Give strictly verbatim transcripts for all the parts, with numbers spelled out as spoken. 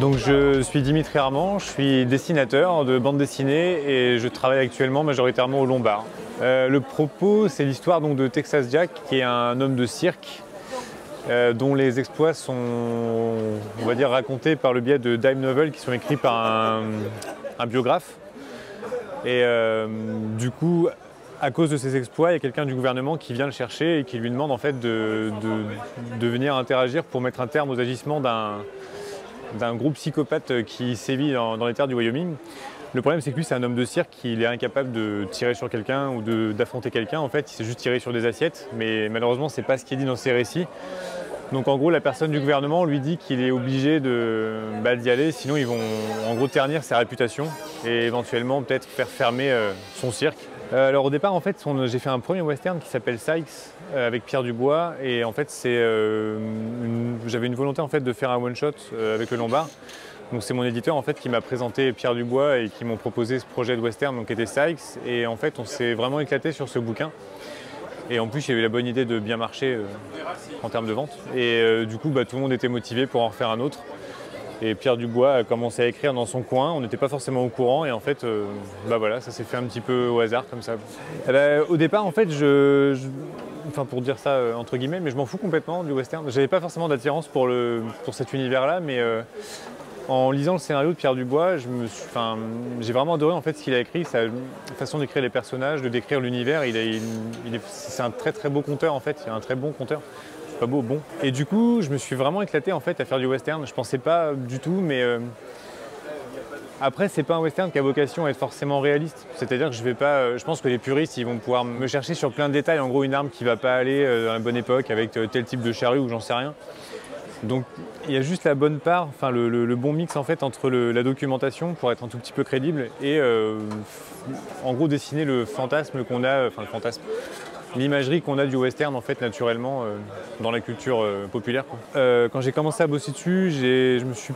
Donc je suis Dimitri Armand, je suis dessinateur de bande dessinée et je travaille actuellement majoritairement au Lombard. Euh, le propos, c'est l'histoire donc de Texas Jack, qui est un homme de cirque euh, dont les exploits sont, on va dire, racontés par le biais de Dime Novel, qui sont écrits par un, un biographe. Et euh, du coup, à cause de ses exploits, il y a quelqu'un du gouvernement qui vient le chercher et qui lui demande en fait de, de, de venir interagir pour mettre un terme aux agissements d'un d'un groupe psychopathe qui sévit dans, dans les terres du Wyoming. Le problème, c'est que lui, c'est un homme de cirque, il est incapable de tirer sur quelqu'un ou d'affronter quelqu'un. En fait, il s'est juste tiré sur des assiettes, mais malheureusement, c'est pas ce qui est dit dans ses récits. Donc, en gros, la personne du gouvernement lui dit qu'il est obligé de bah, d'y aller, sinon ils vont en gros ternir sa réputation et éventuellement peut-être faire fermer euh, son cirque. Euh, alors au départ, en fait, j'ai fait un premier western qui s'appelle Sykes euh, avec Pierre Dubois, et en fait, c'est euh, j'avais une volonté en fait de faire un one shot euh, avec le Lombard. Donc c'est mon éditeur en fait qui m'a présenté Pierre Dubois et qui m'ont proposé ce projet de western, donc qui était Sykes, et en fait, on s'est vraiment éclaté sur ce bouquin. Et en plus, il y a eu la bonne idée de bien marcher euh, en termes de vente. Et euh, du coup, bah, tout le monde était motivé pour en refaire un autre. Et Pierre Dubois a commencé à écrire dans son coin, on n'était pas forcément au courant, et en fait, euh, bah voilà, ça s'est fait un petit peu au hasard comme ça. Eh ben, au départ, en fait, je, je, enfin pour dire ça euh, entre guillemets, mais je m'en fous complètement du western. J'avais pas forcément d'attirance pour, pour cet univers-là, mais euh, en lisant le scénario de Pierre Dubois, j'ai vraiment adoré en fait ce qu'il a écrit, sa façon d'écrire les personnages, de décrire l'univers. Il il, il c'est un très très beau conteur en fait, il y a un très bon conteur. Pas beau, bon. Et du coup, je me suis vraiment éclaté en fait à faire du western. Je pensais pas du tout, mais euh... après, c'est pas un western qui a vocation à être forcément réaliste. C'est-à-dire que je vais pas. Je pense que les puristes, ils vont pouvoir me chercher sur plein de détails. En gros, une arme qui va pas aller à la bonne époque avec tel type de charrue ou j'en sais rien. Donc, il y a juste la bonne part, enfin le, le, le bon mix en fait entre le, la documentation pour être un tout petit peu crédible et euh, en gros dessiner le fantasme qu'on a, enfin le fantasme. L'imagerie qu'on a du western en fait naturellement euh, dans la culture euh, populaire. Quoi. Euh, quand j'ai commencé à bosser dessus, je me suis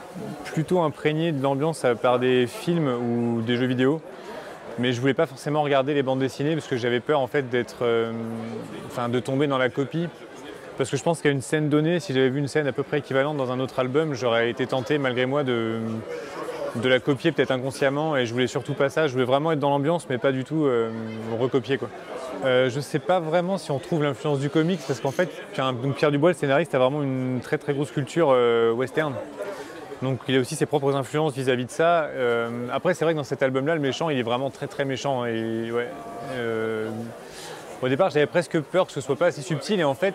plutôt imprégné de l'ambiance par des films ou des jeux vidéo, mais je voulais pas forcément regarder les bandes dessinées parce que j'avais peur en fait d'être, euh, enfin de tomber dans la copie, parce que je pense qu'à une scène donnée, si j'avais vu une scène à peu près équivalente dans un autre album, j'aurais été tenté malgré moi de de la copier peut-être inconsciemment, et je voulais surtout pas ça, je voulais vraiment être dans l'ambiance mais pas du tout euh, recopier quoi. Euh, je sais pas vraiment si on trouve l'influence du comics, parce qu'en fait Pierre Dubois, le scénariste, a vraiment une très très grosse culture euh, western, donc il a aussi ses propres influences vis-à-vis de ça. Euh, après c'est vrai que dans cet album là, le méchant il est vraiment très très méchant, et ouais, euh, au départ j'avais presque peur que ce soit pas assez subtil, et en fait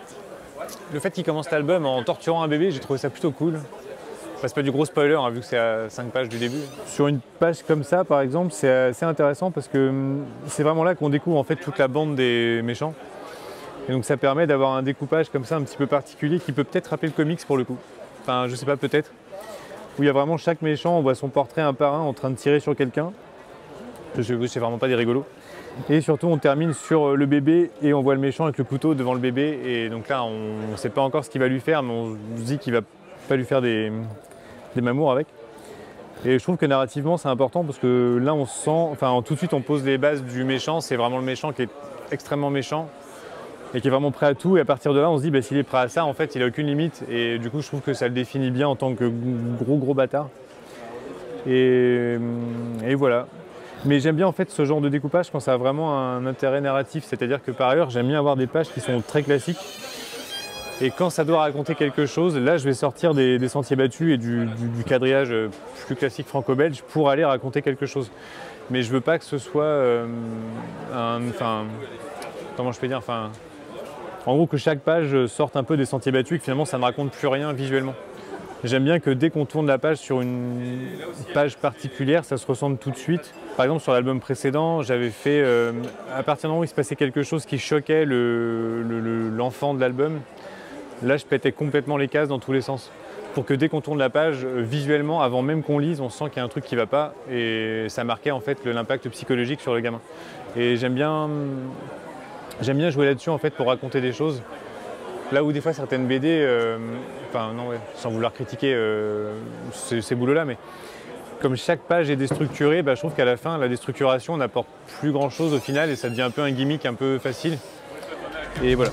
le fait qu'il commence l'album en torturant un bébé, j'ai trouvé ça plutôt cool. Enfin, c'est pas du gros spoiler, hein, vu que c'est à cinq pages du début. Sur une page comme ça, par exemple, c'est assez intéressant parce que c'est vraiment là qu'on découvre en fait toute la bande des méchants. Et donc ça permet d'avoir un découpage comme ça un petit peu particulier qui peut peut-être rappeler le comics pour le coup. Enfin, je sais pas, peut-être. Où il y a vraiment chaque méchant, on voit son portrait un par un en train de tirer sur quelqu'un. Je sais vraiment pas, des rigolos. Et surtout, on termine sur le bébé et on voit le méchant avec le couteau devant le bébé. Et donc là, on, on sait pas encore ce qu'il va lui faire, mais on se dit qu'il va pas lui faire des... des mamours avec. Et je trouve que narrativement c'est important parce que là on sent, enfin tout de suite on pose les bases du méchant, c'est vraiment le méchant qui est extrêmement méchant et qui est vraiment prêt à tout, et à partir de là on se dit bah, s'il est prêt à ça en fait il a aucune limite, et du coup je trouve que ça le définit bien en tant que gros gros bâtard, et, et voilà. Mais j'aime bien en fait ce genre de découpage quand ça a vraiment un intérêt narratif, c'est à dire que par ailleurs j'aime bien avoir des pages qui sont très classiques. Et quand ça doit raconter quelque chose, là je vais sortir des, des sentiers battus et du, du, du quadrillage plus classique franco-belge pour aller raconter quelque chose. Mais je veux pas que ce soit euh, un, enfin, comment je peux dire, enfin, en gros que chaque page sorte un peu des sentiers battus et que finalement ça ne raconte plus rien visuellement. J'aime bien que dès qu'on tourne la page sur une page particulière, ça se ressemble tout de suite. Par exemple sur l'album précédent, j'avais fait, euh, à partir du moment où il se passait quelque chose qui choquait le, le, le, l'enfant de l'album, là, je pétais complètement les cases dans tous les sens pour que dès qu'on tourne la page, visuellement, avant même qu'on lise, on sent qu'il y a un truc qui ne va pas, et ça marquait en fait l'impact psychologique sur le gamin. Et j'aime bien, j'aime bien jouer là-dessus en fait pour raconter des choses. Là où des fois certaines B D, euh, enfin non, ouais, sans vouloir critiquer euh, ces, ces boulots-là, mais comme chaque page est déstructurée, bah, je trouve qu'à la fin, la déstructuration n'apporte plus grand-chose au final, et ça devient un peu un gimmick, un peu facile. Et voilà.